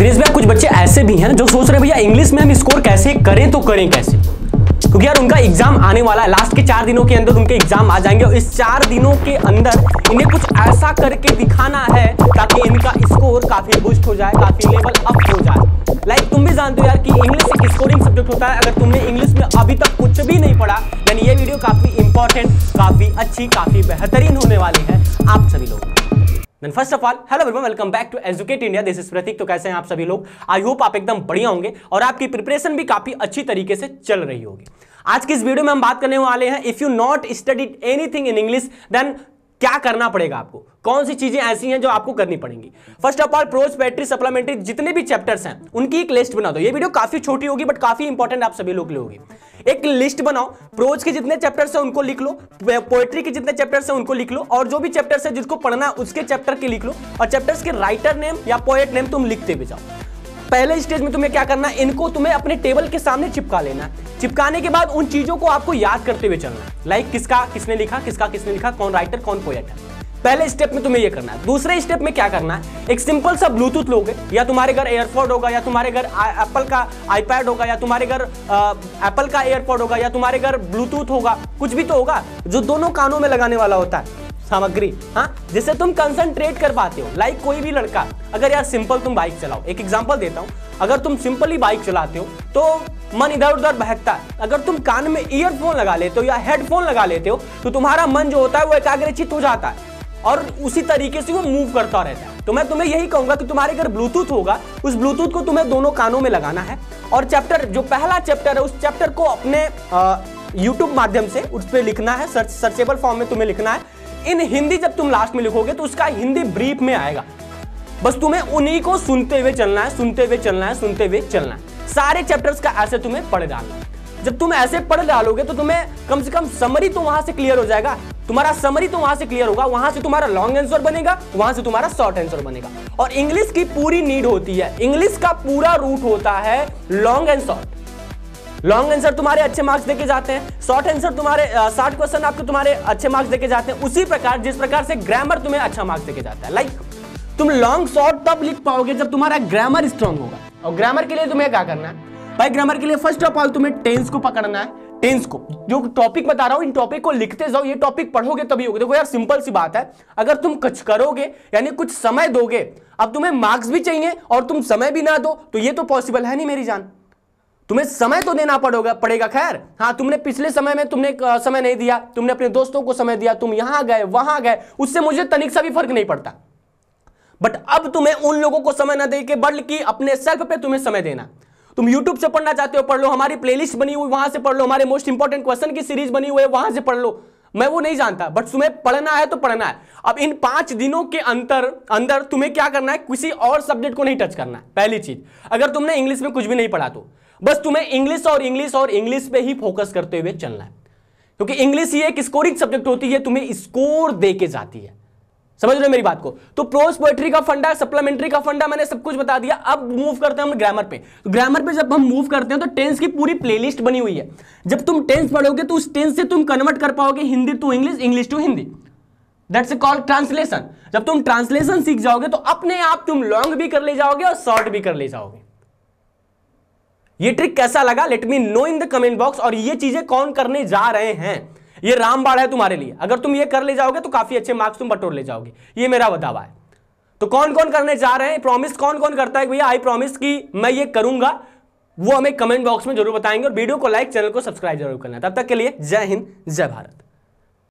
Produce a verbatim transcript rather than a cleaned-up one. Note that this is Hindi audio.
दिनेश भाई कुछ बच्चे ऐसे भी हैं जो सोच रहे हैं भैया इंग्लिश में हम स्कोर कैसे करें तो करें कैसे, क्योंकि यार उनका एग्जाम आने वाला है, लास्ट के चार दिनों के अंदर उनके एग्जाम आ जाएंगे और इस चार दिनों के अंदर इन्हें कुछ ऐसा करके दिखाना है ताकि इनका स्कोर काफी बूस्ट हो जाए, काफी लेवल अप हो जाए। लाइक तुम भी जानते हो यार कि इंग्लिश एक स्कोरिंग सब्जेक्ट होता है। अगर तुमने इंग्लिश में अभी तक कुछ भी नहीं पढ़ा, यानी ये वीडियो काफी इंपॉर्टेंट, काफी अच्छी, काफी बेहतरीन होने वाली है आप सभी लोग। Then first of all hello everyone, welcome back to educate India, this is प्रतीक। तो कैसे हैं आप सभी लोग? आई होप आप एकदम बढ़िया होंगे और आपकी प्रिपरेशन भी काफी अच्छी तरीके से चल रही होगी। आज की इस वीडियो में हम बात करने वाले हैं, if you not studied anything in English then क्या करना पड़ेगा आपको, कौन सी चीजें ऐसी हैं जो आपको करनी पड़ेंगी। First of all prose, poetry, supplementary जितने भी चैप्टर्स हैं उनकी एक लिस्ट बना दो। ये वीडियो काफी छोटी होगी बट काफी इंपॉर्टेंट आप सभी लोग के लिए होगी। एक लिस्ट बनाओ, प्रोज के जितने चैप्टर्स हैं उनको लिख लो, पोएट्री के जितने चैप्टर्स हैं उनको लिख लो, और जो भी चैप्टर्स है जिसको पढ़ना है उसके चैप्टर के लिख लो, और चैप्टर्स के राइटर नेम या पोएट नेम तुम लिखते भी जाओ। पहले स्टेज में तुम्हें क्या करना है, इनको तुम्हें अपने टेबल के सामने चिपका लेना है। चिपकाने के बाद उन चीजों को आपको याद करते हुए चलना है, लाइक किसका किसने लिखा, किसका किसने लिखा, कौन राइटर कौन पोएट है। पहले स्टेप में तुम्हें ये करना है। दूसरे स्टेप में क्या करना है, एक सिंपल सा ब्लूटूथ लोगे, या तुम्हारे घर एयरपॉड होगा, या तुम्हारे घर एप्पल का आईपैड होगा, या तुम्हारे घर एप्पल का एयरपॉड होगा, या तुम्हारे घर ब्लूटूथ होगा, कुछ भी तो होगा जो दोनों कानों में लगाने वाला होता है सामग्री, हाँ, जिससे तुम कंसंट्रेट कर पाते हो। लाइक like कोई भी लड़का अगर यार सिंपल तुम बाइक चलाओ, एक एग्जांपल देता हूँ, अगर तुम सिंपली बाइक चलाते हो तो मन इधर उधर बहकता है। अगर तुम कान में ईयरफोन लगा लेते हो या हेडफोन लगा लेते हो तो तुम्हारा मन जो होता है वो एकाग्रचित हो जाता है और उसी तरीके से वो मूव करता रहता है। तो मैं तुम्हें यही कहूंगा कि तुम्हारे घर ब्लूटूथ होगा, उस ब्लूटूथ को तुम्हें दोनों कानों में लगाना है और चैप्टर जो पहला चैप्टर है उस चैप्टर को अपने यूट्यूब माध्यम से उस पर लिखना है, सर्च सर्चेबल फॉर्म में तुम्हें लिखना है इन हिंदी। जब तुम लास्ट में लिखोगे तो उसका हिंदी ब्रीफ में आएगा, बस तुम्हें उन्हीं को सुनते हुए चलना है, सुनते हुए चलना है, सुनते हुए चलना है। सारे चैप्टर्स का ऐसे तुम्हें पढ़ डालना है। जब तुम ऐसे पढ़ डालोगे तो तुम्हें कम से कम समरी तो वहां से क्लियर हो जाएगा, तुम्हारा समरी तो वहां से क्लियर होगा, वहां से तुम्हारा लॉन्ग आंसर बनेगा, वहां से तुम्हारा शॉर्ट आंसर बनेगा। और इंग्लिश की पूरी नीड होती है, इंग्लिश का पूरा रूट होता है long and short. Long answer तुम्हारे अच्छे मार्क्स देके जाते हैं, शॉर्ट आंसर तुम्हारे शॉर्ट क्वेश्चन आपको तुम्हारे अच्छे मार्क्स देके जाते हैं, उसी प्रकार जिस प्रकार से ग्रामर तुम्हें अच्छा मार्क्स देके जाता है। लाइक तुम लॉन्ग शॉर्ट तब लिख पाओगे जब तुम्हारा ग्रामर स्ट्रांग होगा। और ग्रामर के लिए तुम्हें क्या करना है भाई, ग्रामर के लिए फर्स्ट ऑफ ऑल तुम्हें टेंस को पकड़ना है। टेंस को जो टॉपिक बता रहा हूँ इन टॉपिक को लिखते जाओ, ये टॉपिक पढ़ोगे तभी होगा। देखो यार सिंपल सी बात है, अगर तुम कुछ करोगे यानी कुछ समय दोगे, अब तुम्हें मार्क्स भी चाहिए और तुम समय भी ना दो तो ये तो पॉसिबल है नहीं मेरी जान, तुम्हें समय तो देना पड़ेगा पड़ेगा खैर हाँ, तुमने पिछले समय में तुमने समय नहीं दिया, तुमने अपने दोस्तों को समय दिया, तुम यहां गए वहां गए, उससे मुझे तनिक सा भी फर्क नहीं पड़ता, बट अब तुम्हें उन लोगों को समय ना देके बल्कि अपने सेल्फ पे तुम्हें समय देना। तुम यूट्यूब से पढ़ना चाहते हो पढ़ लो, हमारी प्लेलिस्ट बनी हुई वहां से पढ़ लो, हमारे मोस्ट इंपॉर्टेंट क्वेश्चन की सीरीज बनी हुई है वहां से पढ़ लो, मैं वो नहीं जानता बट तुम्हें पढ़ना है तो पढ़ना है। अब इन पांच दिनों के अंतर अंदर तुम्हें क्या करना है, किसी और सब्जेक्ट को नहीं टच करना है। पहली चीज, अगर तुमने इंग्लिश में कुछ भी नहीं पढ़ा तो बस तुम्हें इंग्लिश और इंग्लिश और इंग्लिश पे ही फोकस करते हुए चलना है, क्योंकि इंग्लिश ही एक स्कोरिंग सब्जेक्ट होती है, तुम्हें स्कोर दे के जाती है। समझ रहे हो मेरी बात को? तो प्रोज, पोएट्री का फंडा, सप्लीमेंट्री का फंडा, मैंने सब कुछ बता दिया। अब मूव करते हैं हम ग्रामर पे। तो ग्रामर पे जब हम मूव करते हैं तो टेंस की पूरी प्लेलिस्ट बनी हुई है। जब तुम टेंस पढ़ोगे तो उस टेंस से तुम कन्वर्ट कर पाओगे Hindi to English, English to Hindi, that's called translation. जब तुम ट्रांसलेशन सीख जाओगे तो अपने आप तुम लॉन्ग भी कर ले जाओगे और शॉर्ट भी कर ले जाओगे। ये ट्रिक कैसा लगा let me know in the comment box. और ये चीजें कौन करने जा रहे हैं, ये रामबाड़ है तुम्हारे लिए। अगर तुम ये कर ले जाओगे तो काफी अच्छे मार्क्स तुम बटोर ले जाओगे, ये मेरा बतावा है। तो कौन कौन करने जा रहे हैं, प्रॉमिस कौन कौन करता है भैया आई प्रॉमिस कि मैं ये करूंगा, वो हमें कमेंट बॉक्स में जरूर बताएंगे। और वीडियो को लाइक, चैनल को सब्सक्राइब जरूर करना। तब तक के लिए जय हिंद, जय भारत।